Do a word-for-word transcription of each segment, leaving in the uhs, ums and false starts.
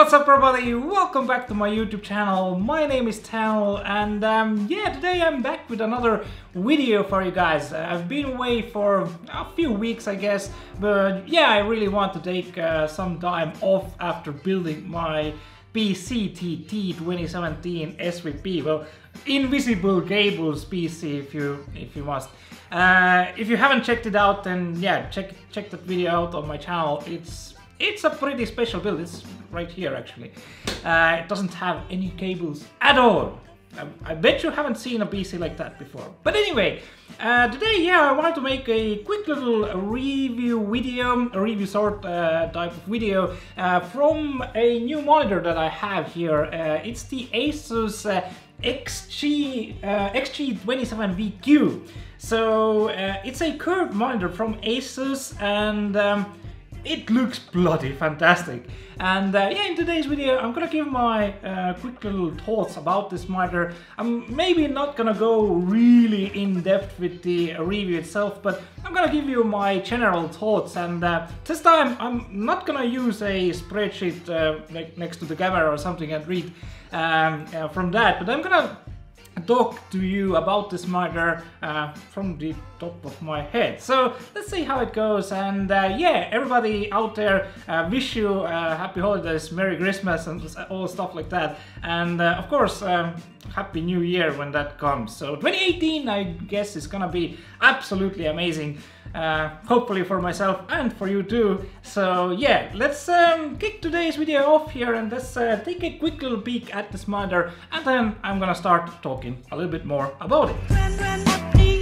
what's up everybody, welcome back to my YouTube channel. My name is Tanel and um, yeah, today I'm back with another video for you guys. uh, I've been away for a few weeks I guess, but yeah, I really want to take uh, some time off after building my P C T T twenty seventeen S V P, well, Invisible Cables P C if you if you must. Uh, if you haven't checked it out, then yeah, check check that video out on my channel. It's it's a pretty special build. It's right here actually. Uh, it doesn't have any cables at all. I, I bet you haven't seen a P C like that before. But anyway, uh, today yeah, I wanted to make a quick little review video, a review sort uh, type of video uh, from a new monitor that I have here. Uh, it's the ASUS uh, X G twenty-seven V Q. So uh, it's a curved monitor from ASUS and um, it looks bloody fantastic. And uh, yeah, in today's video I'm gonna give my uh, quick little thoughts about this monitor. I'm maybe not gonna go really in depth with the review itself, but I'm gonna give you my general thoughts. And uh, this time I'm not gonna use a spreadsheet uh, like next to the camera or something and read um, uh, from that, but I'm gonna talk to you about this monitor uh, from the top of my head. So let's see how it goes. And uh, yeah, everybody out there, uh, wish you uh, happy holidays, Merry Christmas and all stuff like that, and uh, of course um, Happy New Year when that comes. So twenty eighteen I guess is gonna be absolutely amazing, uh, hopefully for myself and for you too. So yeah, let's um, kick today's video off here and let's uh, take a quick little peek at this monitor, and then I'm gonna start talking a little bit more about it. Run, run, up to you.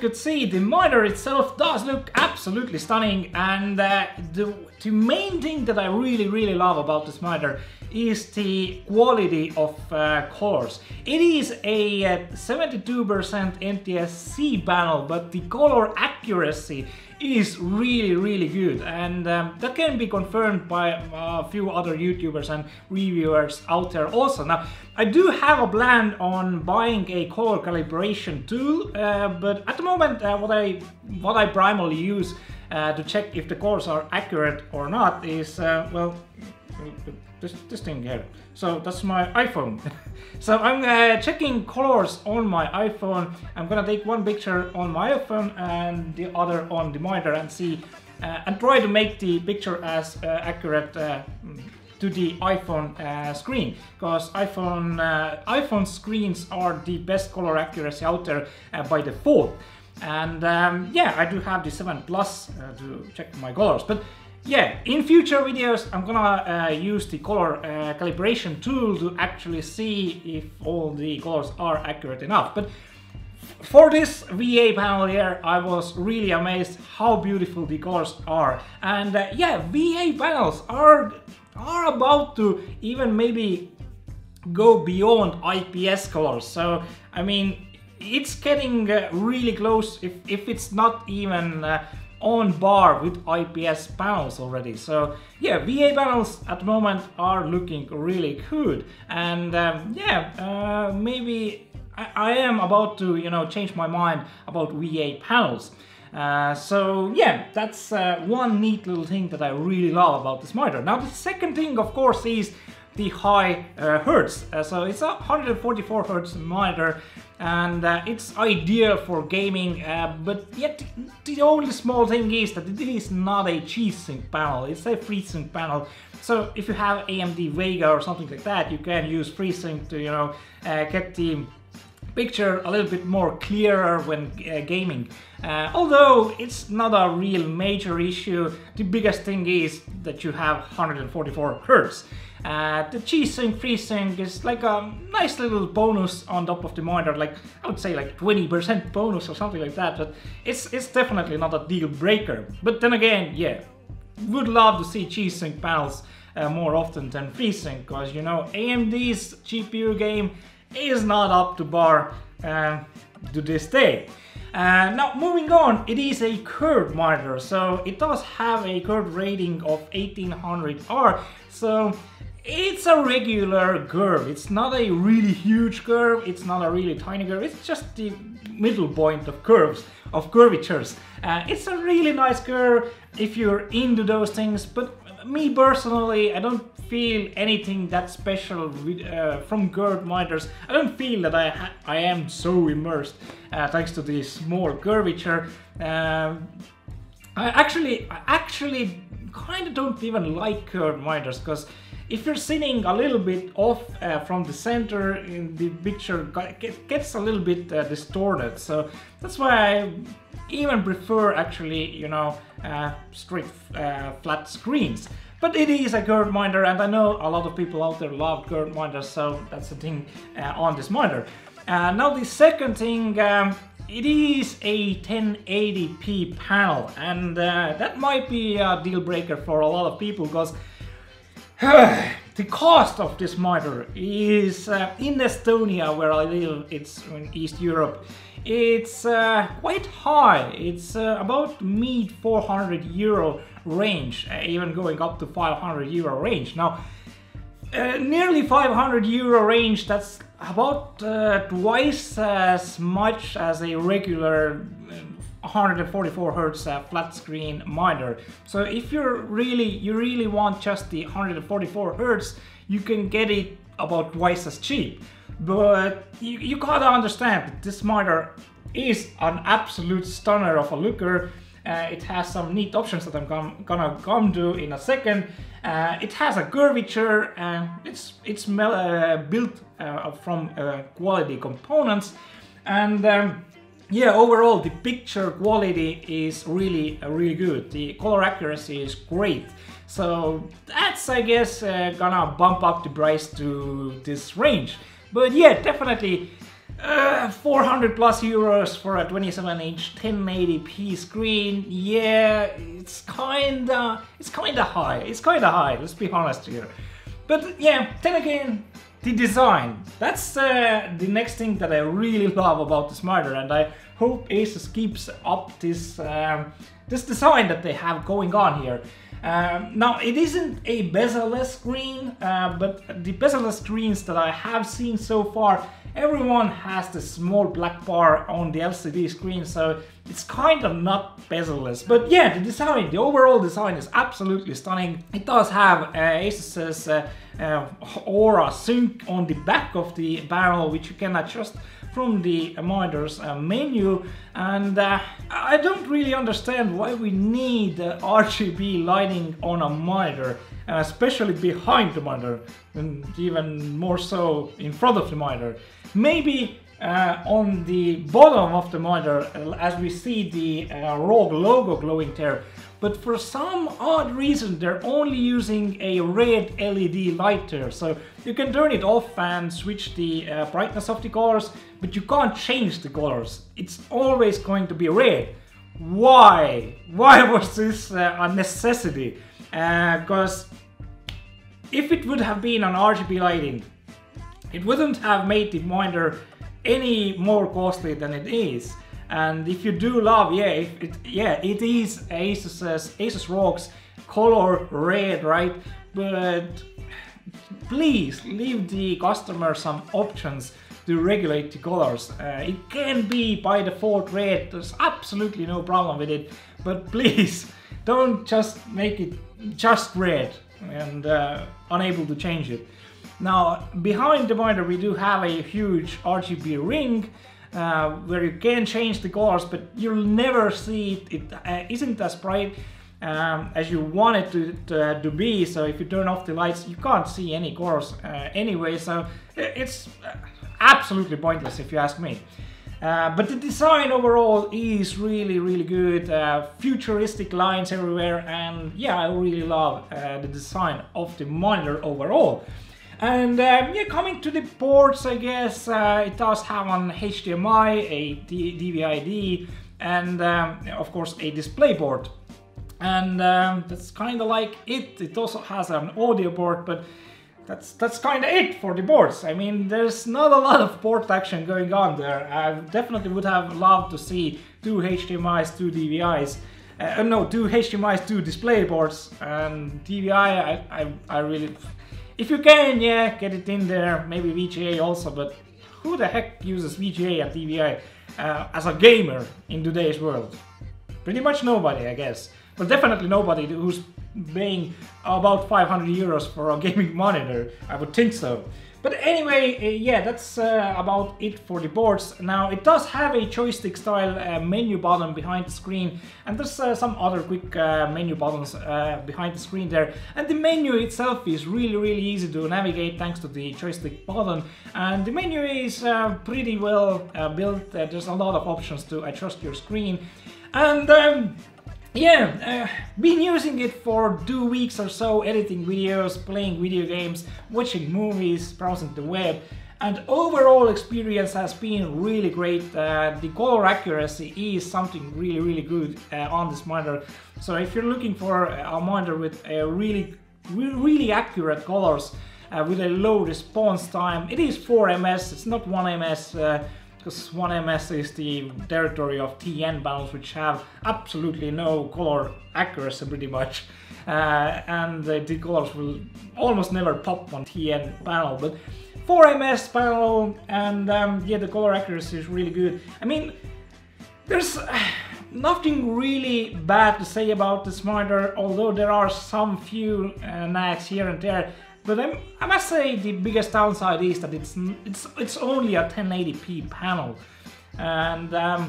Could see the monitor itself does look absolutely stunning, and uh, the, the main thing that I really really love about this monitor is the quality of uh, colors. It is a seventy-two percent N T S C panel, but the color accuracy is really really good, and um, that can be confirmed by a few other YouTubers and reviewers out there also. Now I do have a plan on buying a color calibration tool, uh, but at the moment uh, what I what I primarily use uh, to check if the colors are accurate or not is uh, well, This, this thing here. So that's my iPhone. So I'm uh, checking colors on my iPhone. I'm gonna take one picture on my iPhone and the other on the monitor and see uh, and try to make the picture as uh, accurate uh, to the iPhone uh, screen, because iPhone uh, iPhone screens are the best color accuracy out there uh, by default. And um, yeah, I do have the seven plus uh, to check my colors, but yeah, in future videos I'm gonna uh, use the color uh, calibration tool to actually see if all the colors are accurate enough. But for this V A panel here, I was really amazed how beautiful the colors are. And uh, yeah, V A panels are are about to even maybe go beyond I P S colors. So I mean, it's getting uh, really close, if if it's not even Uh, on par with I P S panels already. So yeah, V A panels at the moment are looking really good, and um, yeah, uh, maybe I, I am about to, you know, change my mind about V A panels. Uh, so yeah, that's uh, one neat little thing that I really love about this monitor. Now the second thing of course is the high uh, hertz. Uh, so it's a one hundred forty-four hertz monitor, and uh, it's ideal for gaming, uh, but yet the only small thing is that it is not a G-Sync panel, it's a FreeSync panel. So if you have A M D Vega or something like that, you can use FreeSync to, you know, uh, get the picture a little bit more clearer when uh, gaming. Uh, although it's not a real major issue, the biggest thing is that you have one hundred forty-four hertz. Uh, the G-Sync FreeSync is like a nice little bonus on top of the monitor, like I would say like twenty percent bonus or something like that, but it's, it's definitely not a deal breaker. But then again, yeah, would love to see G-Sync panels uh, more often than FreeSync, because you know, A M D's G P U game is not up to bar uh, to this day. Uh, now moving on, it is a curved monitor, so it does have a curved rating of eighteen hundred R, so it's a regular curve. It's not a really huge curve, it's not a really tiny curve, it's just the middle point of curves, of curvatures. Uh, it's a really nice curve if you're into those things, but me personally, I don't feel anything that special with, uh, from curved monitors. I don't feel that I, ha I am so immersed uh, thanks to this small curvature. Uh, I actually, I actually kind of don't even like curved monitors, because if you're sitting a little bit off uh, from the center, in the picture gets a little bit uh, distorted. So that's why I even prefer actually, you know, uh, straight uh, flat screens. But it is a curved monitor, and I know a lot of people out there love curved monitors, so that's the thing uh, on this monitor. Uh, now the second thing, um, it is a ten eighty p panel, and uh, that might be a deal breaker for a lot of people, because the cost of this monitor is, uh, in Estonia where I live, it's in East Europe, it's uh, quite high. It's uh, about mid four hundred euro range, uh, even going up to five hundred euro range. Now, uh, nearly five hundred euro range, that's about uh, twice as much as a regular uh, one forty-four hertz uh, flat screen monitor. So if you're really you really want just the one forty-four hertz, you can get it about twice as cheap. But you, you gotta understand that this monitor is an absolute stunner of a looker. Uh, it has some neat options that I'm com gonna come to in a second. Uh, it has a curvature, and it's it's uh, built uh, from uh, quality components, and um, yeah, overall the picture quality is really, really good. The color accuracy is great. So that's, I guess, uh, gonna bump up the price to this range. But yeah, definitely uh, four hundred plus euros for a twenty-seven inch ten eighty p screen. Yeah, it's kinda, it's kinda high. It's kinda high, let's be honest here. But yeah, then again, the design, that's uh, the next thing that I really love about this monitor, and I hope ASUS keeps up this, um, this design that they have going on here. Um, now, it isn't a bezel-less screen, uh, but the bezel-less screens that I have seen so far, everyone has the small black bar on the L C D screen, so it's kind of not bezel-less. But yeah, the design, the overall design is absolutely stunning. It does have uh, ASUS's uh, uh, Aura Sync on the back of the barrel, which you can adjust from the monitor's uh, menu. And uh, I don't really understand why we need uh, R G B lighting on a monitor, and especially behind the monitor, and even more so in front of the monitor. Maybe Uh, on the bottom of the monitor, as we see the uh, R O G logo glowing there, but for some odd reason they're only using a red L E D light there, so you can turn it off and switch the uh, brightness of the colors, but you can't change the colors. It's always going to be red. Why? Why was this uh, a necessity? Because uh, if it would have been an R G B lighting, it wouldn't have made the monitor any more costly than it is. And if you do love, yeah, if it, yeah, it is ASUS's, ASUS ROG's color red, right? But please leave the customer some options to regulate the colors. Uh, it can be by default red, there's absolutely no problem with it, but please don't just make it just red and uh, unable to change it. Now, behind the monitor we do have a huge R G B ring uh, where you can change the colors, but you'll never see it, it uh, isn't as bright um, as you want it to, to, uh, to be, so if you turn off the lights you can't see any colors uh, anyway, so it's absolutely pointless if you ask me. Uh, but the design overall is really, really good, uh, futuristic lines everywhere, and yeah, I really love uh, the design of the monitor overall. And um, yeah, coming to the ports, I guess, uh, it does have an H D M I, a D V I D, and um, of course a DisplayPort. And um, that's kind of like it. It also has an audio port, but that's that's kind of it for the boards. I mean, there's not a lot of port action going on there. I definitely would have loved to see two H D M Is, two D V Is. Uh, no, two H D M Is, two DisplayPorts, and D V I, I, I, I really... If you can, yeah, get it in there, maybe V G A also, but who the heck uses V G A and D V I uh, as a gamer in today's world? Pretty much nobody, I guess. But definitely nobody who's paying about five hundred euros for a gaming monitor, I would think so. But anyway, yeah, that's uh, about it for the boards. Now, it does have a joystick style uh, menu button behind the screen, and there's uh, some other quick uh, menu buttons uh, behind the screen there. And the menu itself is really, really easy to navigate thanks to the joystick button. And the menu is uh, pretty well uh, built. Uh, there's a lot of options to adjust your screen. And um, yeah, uh, been using it for two weeks or so, editing videos, playing video games, watching movies, browsing the web, and overall experience has been really great. Uh, the color accuracy is something really, really good uh, on this monitor. So if you're looking for a monitor with a really, really accurate colors uh, with a low response time, it is four M S, it's not one M S. Uh, Because one M S is the territory of T N bands, which have absolutely no color accuracy pretty much, uh, and uh, the colors will almost never pop on T N panel. But four M S panel, and um, yeah, the color accuracy is really good. I mean, there's nothing really bad to say about this monitor, although there are some few uh, nags here and there. But I'm, I must say the biggest downside is that it's it's it's only a ten eighty p panel, and um,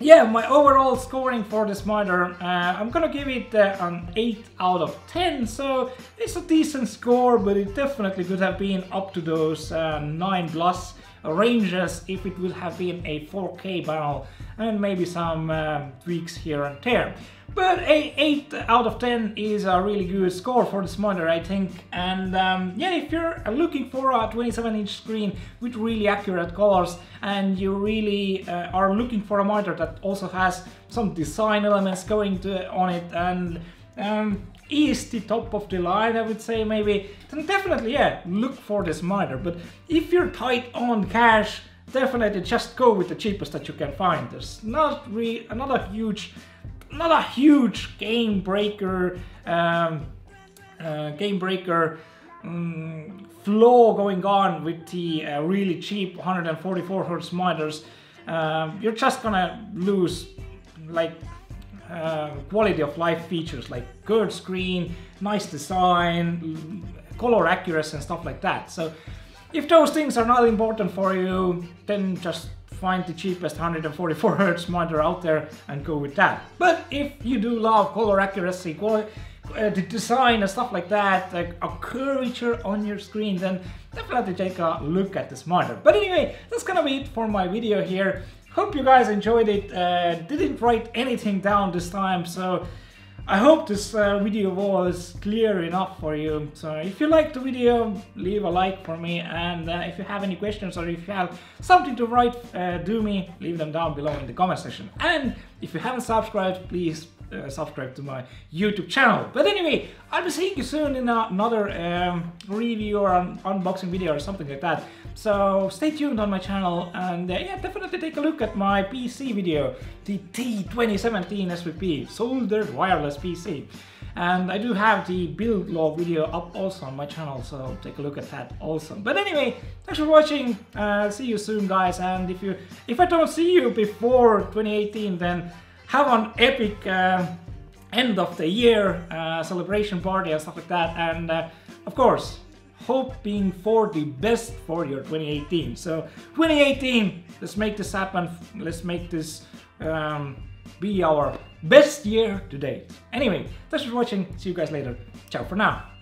yeah, my overall scoring for this monitor, uh, I'm gonna give it uh, an eight out of ten. So it's a decent score, but it definitely could have been up to those uh, nine plus ranges if it would have been a four K panel and maybe some uh, tweaks here and there. But a eight out of ten is a really good score for this monitor, I think. And um, yeah, if you're looking for a twenty-seven inch screen with really accurate colors, and you really uh, are looking for a monitor that also has some design elements going to, on it, and um, is the top of the line, I would say maybe, then definitely, yeah, look for this monitor. But if you're tight on cash, definitely just go with the cheapest that you can find. There's not really another huge... Not a huge game breaker, um, uh, game breaker um, flaw going on with the uh, really cheap one forty-four hertz monitors. Um, you're just gonna lose like uh, quality of life features like good screen, nice design, color accuracy, and stuff like that. So if those things are not important for you, then just find the cheapest one forty-four hertz monitor out there and go with that. But if you do love color accuracy, quality, uh, the design and stuff like that, like a curvature on your screen, then definitely take a look at this monitor. But anyway, that's gonna be it for my video here. Hope you guys enjoyed it. Uh, didn't write anything down this time, so I hope this uh, video was clear enough for you. So if you liked the video, leave a like for me, and uh, if you have any questions or if you have something to write uh, do me, leave them down below in the comment section. And if you haven't subscribed, please uh, subscribe to my YouTube channel. But anyway, I'll be seeing you soon in another um, review or an unboxing video or something like that. So stay tuned on my channel, and uh, yeah, definitely take a look at my P C video, the T twenty seventeen S V P, soldered wireless P C. And I do have the build log video up also on my channel, so take a look at that also. But anyway, thanks for watching, uh, see you soon guys, and if you if I don't see you before twenty eighteen, then have an epic uh, end of the year uh, celebration party and stuff like that. And uh, of course, hoping for the best for your twenty eighteen. So twenty eighteen, let's make this happen, let's make this um, be our best year to date. Anyway, thanks for watching, see you guys later, ciao for now.